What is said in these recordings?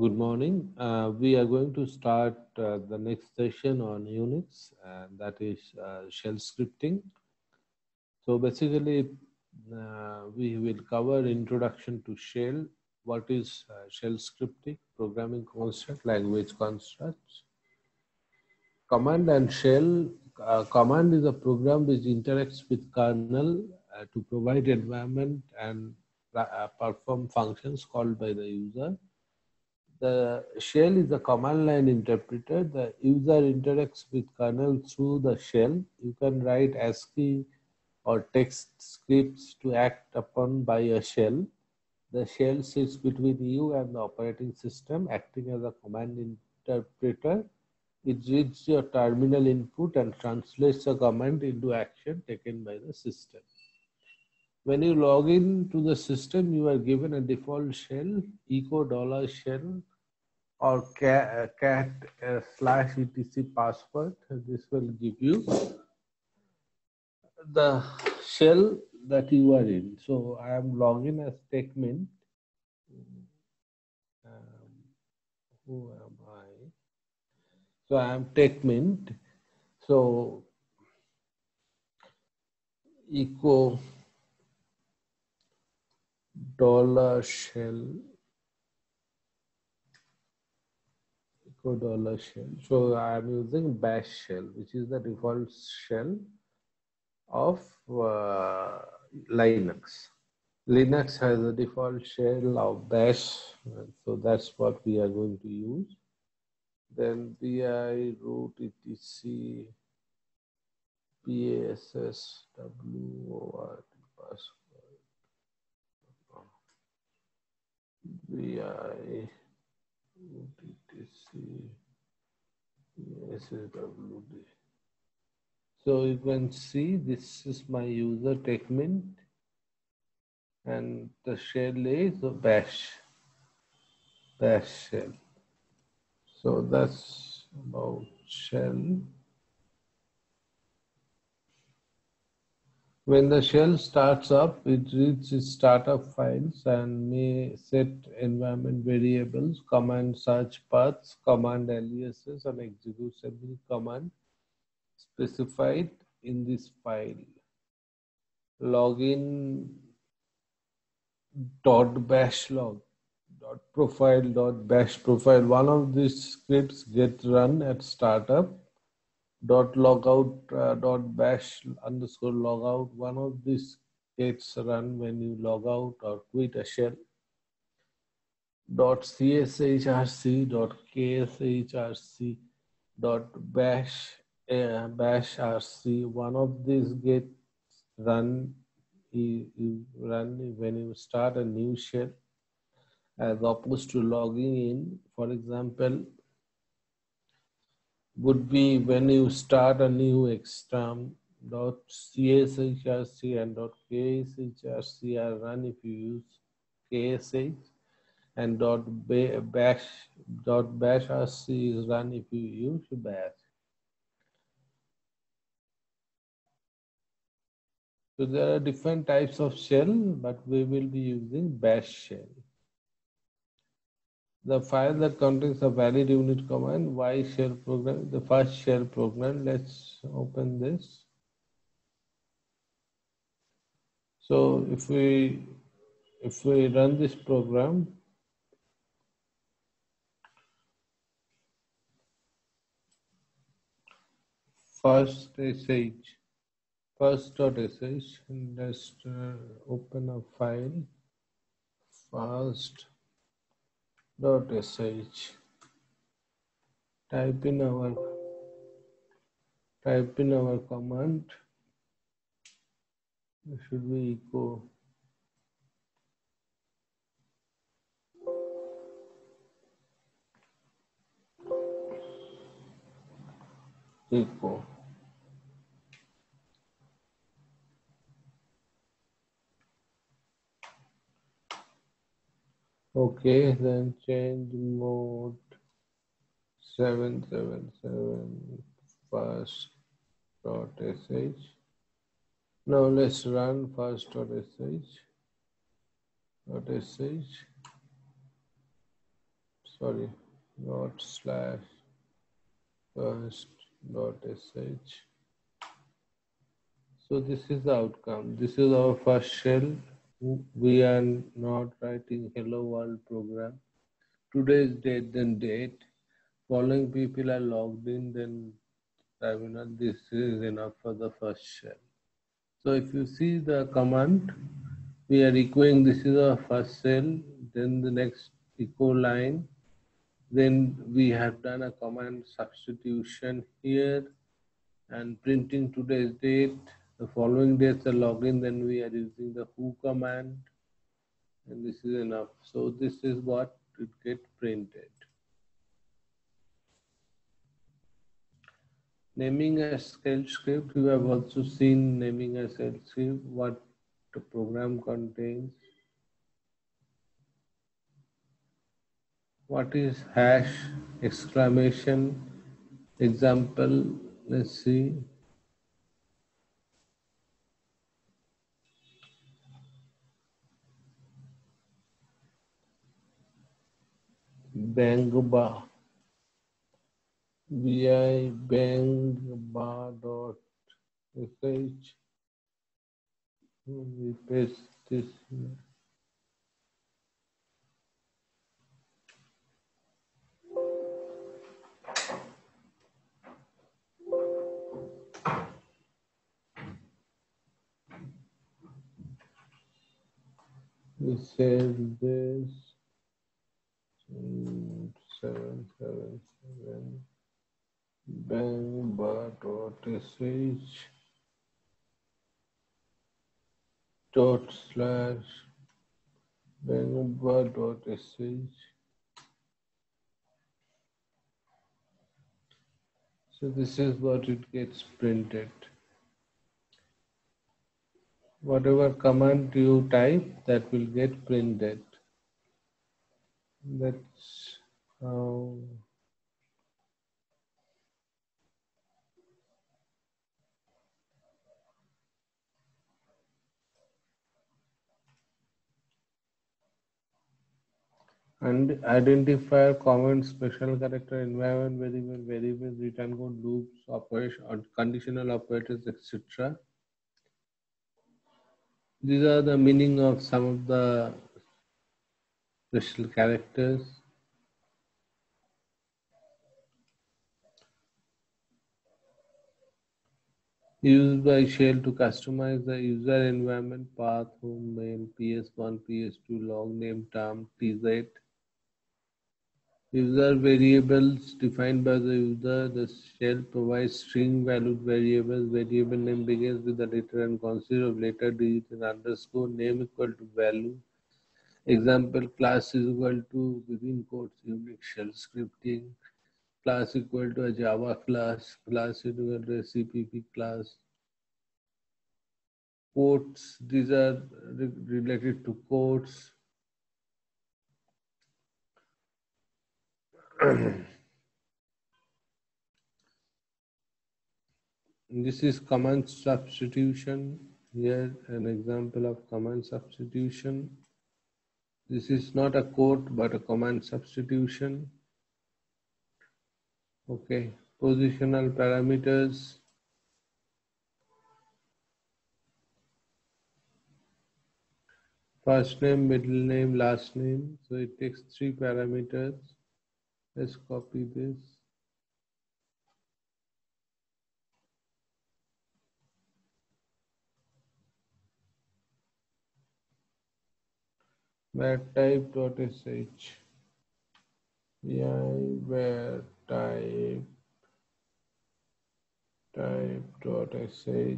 Good morning. We are going to start the next session on UNIX, and that is shell scripting. So basically, we will cover introduction to shell, what is shell scripting, programming construct, language constructs. Command and shell. Command is a program which interacts with kernel to provide environment and perform functions called by the user. The shell is a command line interpreter. The user interacts with kernel through the shell. You can write ASCII or text scripts to act upon by a shell. The shell sits between you and the operating system, acting as a command interpreter. It reads your terminal input and translates a command into action taken by the system. When you log in to the system, you are given a default shell, echo $shell or cat slash etc password. This will give you the shell that you are in. So I am logged in as tecmint. Who am I? So I am tecmint. So echo $shell, echo $shell. So I am using bash shell, which is the default shell of Linux. Linux has a default shell of bash, so that's what we are going to use. Then VI root etc passwd password. VI TC. So you can see this is my user tecmint, and the shell is bash shell. So that's about shell. When the shell starts up, it reads its startup files and may set environment variables, command search paths, command aliases, and executable command specified in this file. Login .bashlog .profile .bashprofile. One of these scripts gets run at startup. .logout .bash_logout. One of these gets run when you log out or quit a shell. .cshrc .kshrc .bash bashrc. One of these gets run, when you start a new shell, as opposed to logging in. For example, would be when you start a new Xterm, .cshrc and .kshrc are run if you use ksh, and .bashrc is run if you use bash. So there are different types of shell, but we will be using bash shell. The file that contains a valid unit command, why shell program, the first shell program. Let's open this. So if we run this program, first.sh, let's open a file, first.sh. Type in our command. It should be echo. Okay, then change mode 777 first.sh. Now let's run first.sh. sorry, not slash first.sh. So this is the outcome. This is our first shell. We are not writing hello world program. Today's date, then date. Following people are logged in, then terminal. This is enough for the first shell. So if you see the command, we are echoing this is our first shell, then the next echo line. Then we have done a command substitution here and printing today's date. The following dates are login, then we are using the who command, and this is enough. So this is what it gets printed. Naming a shell script, you have also seen naming a shell script, what the program contains. What is hash, exclamation, example, let's see. Bangba, VI bangba.sh, we paste this here. We save this 777 bangba.sh / bangba.sh. So this is what it gets printed. Whatever command you type, that will get printed. That's how. And identifier, comment, special character, environment variable, variables, return code, loops, operation, or conditional operators, etc. These are the meaning of some of the special characters. Used by shell to customize the user environment, path, home, mail, PS1, PS2, log name, term, TZ. User variables defined by the user. The shell provides string valued variables. Variable name begins with the letter and consists of letter, digit, and underscore. Name equal to value. Example, class is equal to within quotes UNIX shell scripting. Class equal to a Java class. Class is equal to a CPP class. Quotes, these are related to quotes. This is command substitution. Here an example of command substitution. This is not a quote but a command substitution. Okay, positional parameters. First name, middle name, last name. So it takes 3 parameters. Let's copy this. Var type.sh. Var type.sh.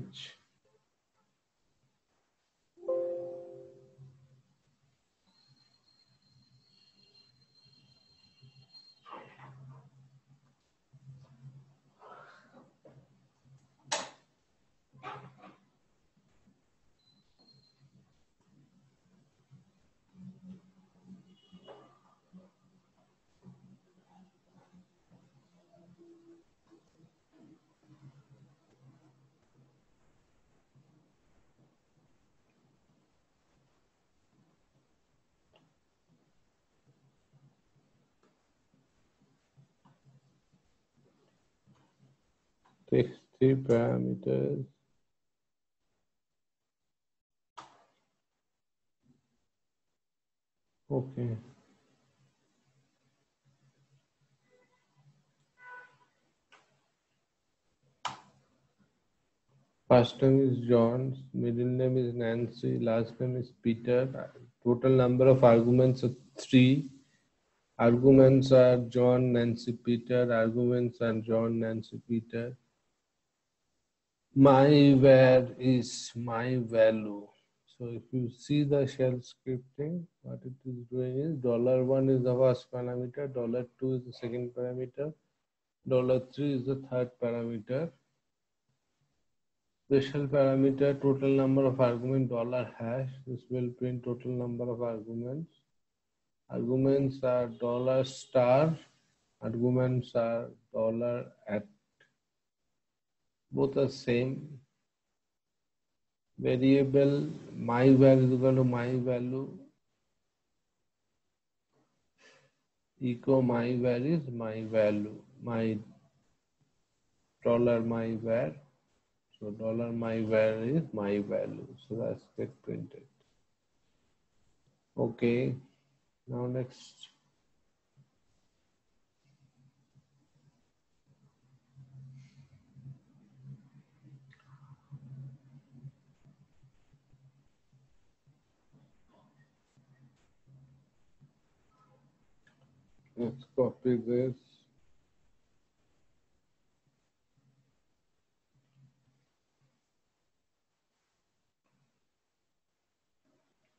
Text2 parameters. Okay. First name is John, middle name is Nancy, last name is Peter. Total number of arguments are 3. Arguments are John, Nancy, Peter. Arguments are John, Nancy, Peter. My var is my value. So if you see the shell scripting, what it is doing is $1 is the first parameter, $2 is the second parameter, $3 is the third parameter. Special parameter total number of argument $#. This will print total number of arguments. Arguments are $*. Arguments are $@. Both are same. Variable my value is equal to my value. Echo my value is my value. My $my var. So $my var is my value. So that's get printed. Okay. Now next. Let's copy this.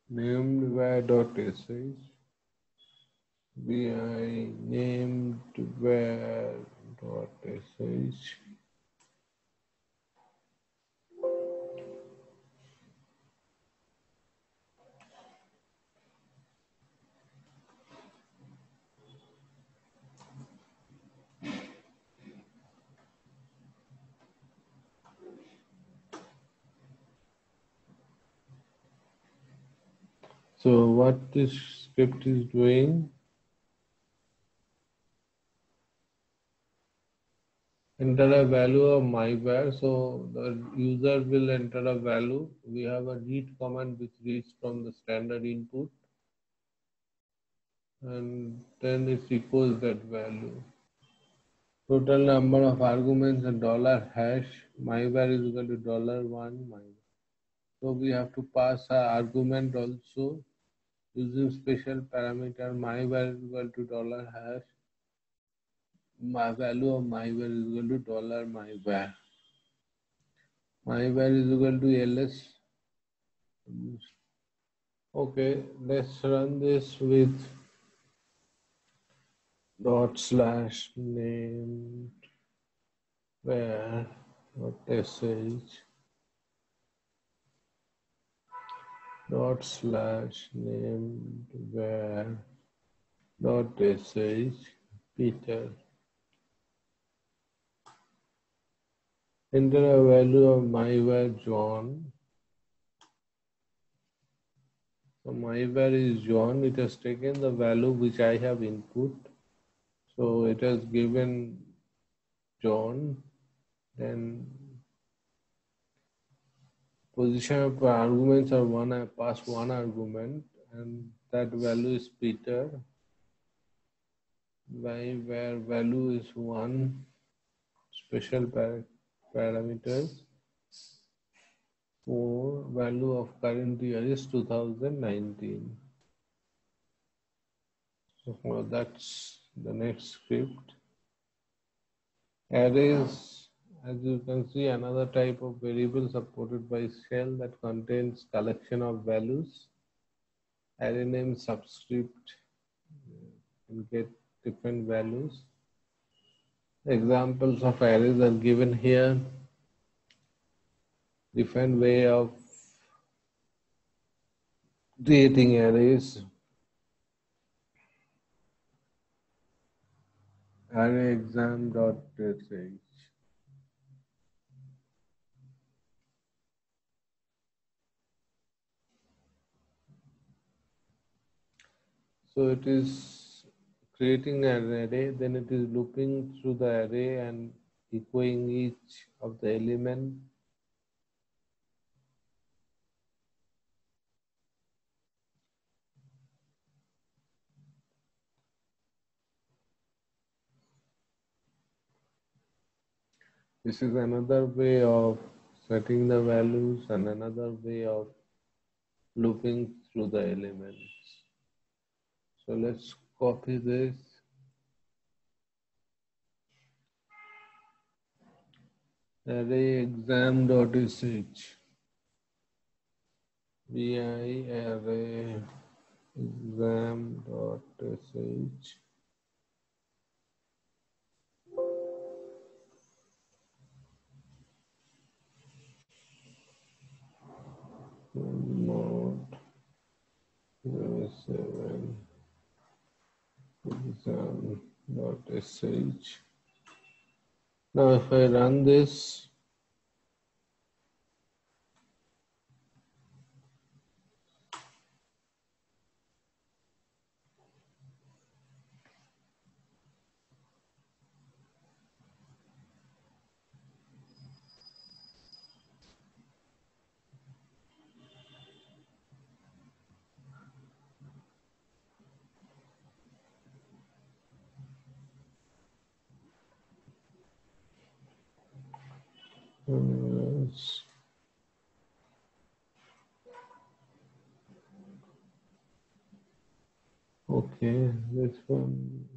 Named var.sh. VI named var.sh. So what this script is doing, enter a value of my var. So the user will enter a value. We have a read command which reads from the standard input and then it echoes that value. Total number of arguments and $#. My var is equal to $1 my var. So we have to pass an argument also. Using special parameter my value is equal to $#, my value of my var is equal to $my var. My var is equal to ls. Okay, let's run this with dot slash named var.sh Peter. Enter a value of my var John. So my var is John. It has taken the value which I have input. So it has given John. Then position of arguments are 1, I pass 1 argument and that value is Peter. My var value is 1, special parameters. 4, value of current year is 2019. So now that's the next script. Arrays. As you can see, another type of variable supported by shell that contains collection of values. Array name subscript can get different values. Examples of arrays are given here. Different way of creating arrays. Array exam.sh. So it is creating an array, then it is looping through the array and echoing each of the element. This is another way of setting the values and another way of looping through the elements. So let's copy this. Array exam.sh VI array exam.sh. Mode 7 exam.sh. Now if I run this, okay, this one.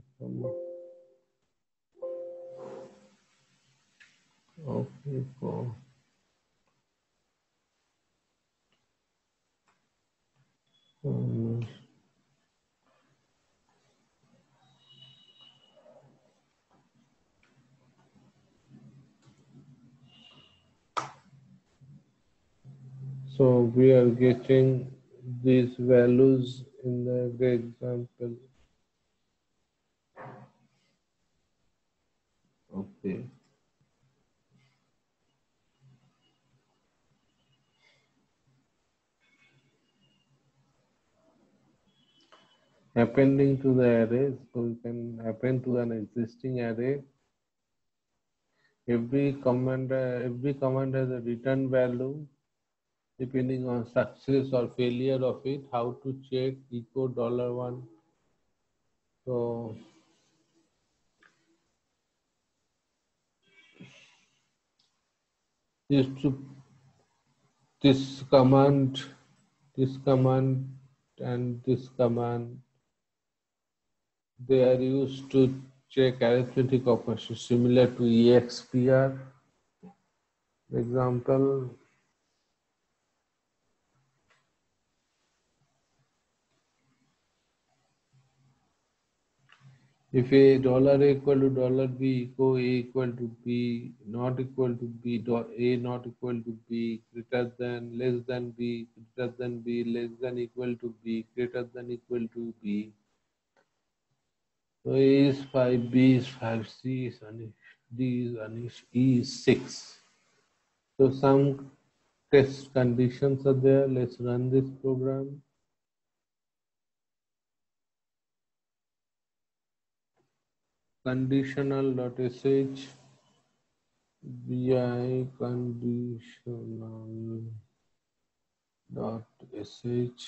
Okay, cool. So we are getting these values in the example. Okay. Appending to the array, so we can append to an existing array. Every command has a return value. Depending on success or failure of it, how to check echo $1. So this command and this command, they are used to check arithmetic operations similar to EXPR, for example. If a $a equal to $b, echo a equal to b, not equal to b, a not equal to b, greater than, less than b, greater than b, less than equal to b, greater than equal to b. So a is 5, b is 5, c is 1, d is 1, e is 6. So some test conditions are there. Let's run this program. Conditional.sh vi conditional.sh.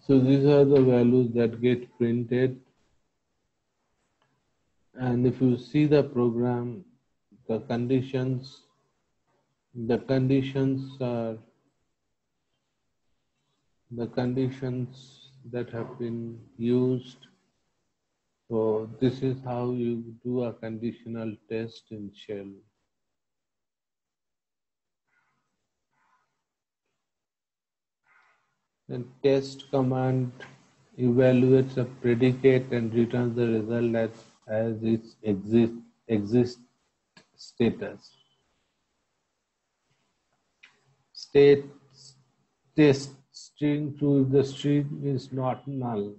So these are the values that get printed. And if you see the program, the conditions that have been used. So this is how you do a conditional test in shell. Then test command evaluates a predicate and returns the result as its exist status. State test string true if the string is not null.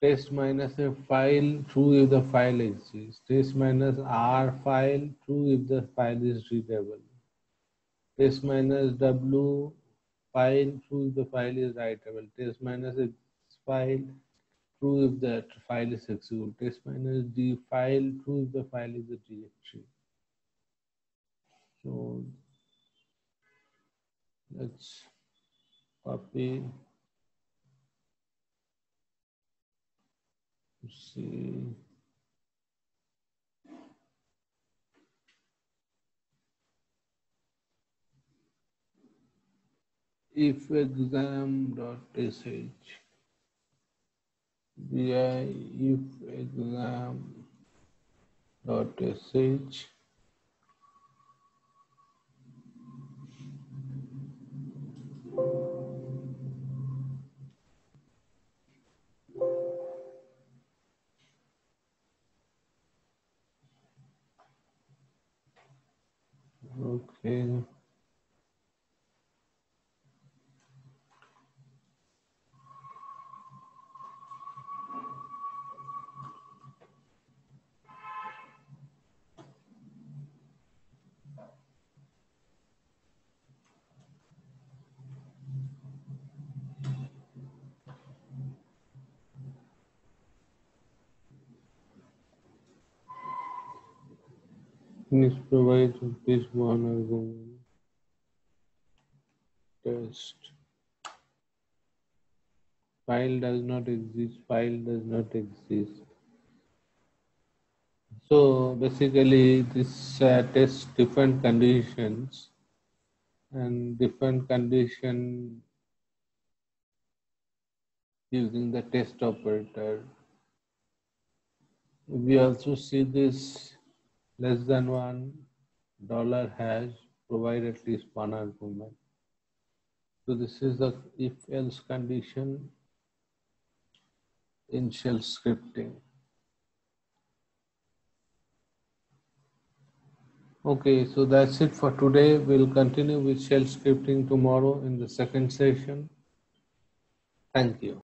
Test minus a file true if the file exists. Test minus r file true if the file is readable. Test minus w file true if the file is writable. Test minus x file true if the file is executable. Test minus d file true if the file is a directory. So let's copy. See, if exam.sh okay. Please provide this one test. File does not exist. So basically, this tests different conditions, and different condition using the test operator. We also see this. Less than $1 hash, provide at least one argument. So this is the if else condition in shell scripting. Okay, so that's it for today. We'll continue with shell scripting tomorrow in the second session. Thank you.